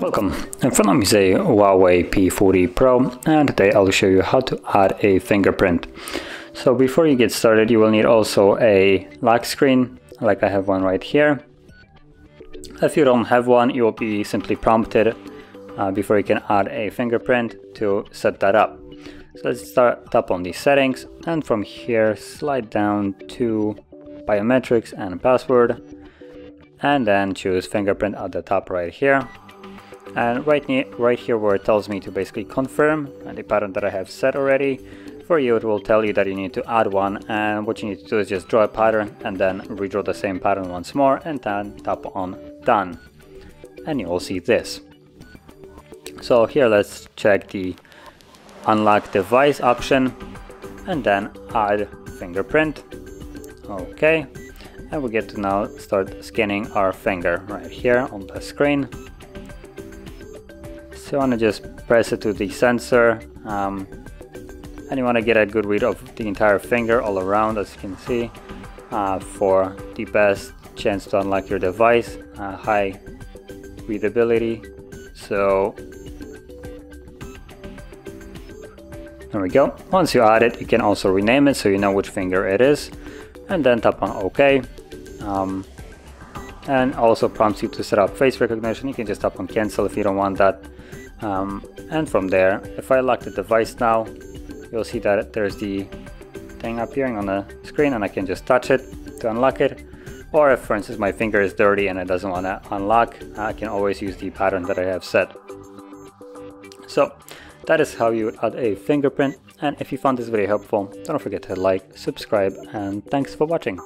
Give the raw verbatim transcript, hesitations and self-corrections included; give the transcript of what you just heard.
Welcome, in front of me is a Huawei P forty Pro, and today I'll show you how to add a fingerprint. So before you get started, you will need also a lock screen, like I have one right here. If you don't have one, you will be simply prompted uh, before you can add a fingerprint to set that up. So let's start, tap on the settings, and from here slide down to biometrics and password, and then choose fingerprint at the top right here. And right, near, right here where it tells me to basically confirm and the pattern that I have set already, for you it will tell you that you need to add one, and what you need to do is just draw a pattern and then redraw the same pattern once more and then tap on done, and you will see this. So here let's check the unlock device option and then add fingerprint. Okay, and we get to now start scanning our finger right here on the screen. So you want to just press it to the sensor, um, and you want to get a good read of the entire finger all around, as you can see, uh, for the best chance to unlock your device, uh, high readability. So there we go. Once you add it, you can also rename it so you know which finger it is, and then tap on OK. Um, and also prompts you to set up face recognition. You can just tap on cancel if you don't want that. Um, and from there, if I lock the device now, you'll see that there's the thing appearing on the screen, and I can just touch it to unlock it. Or if, for instance, my finger is dirty and it doesn't want to unlock, I can always use the pattern that I have set. So that is how you would add a fingerprint. And if you found this video helpful, don't forget to like, subscribe, and thanks for watching.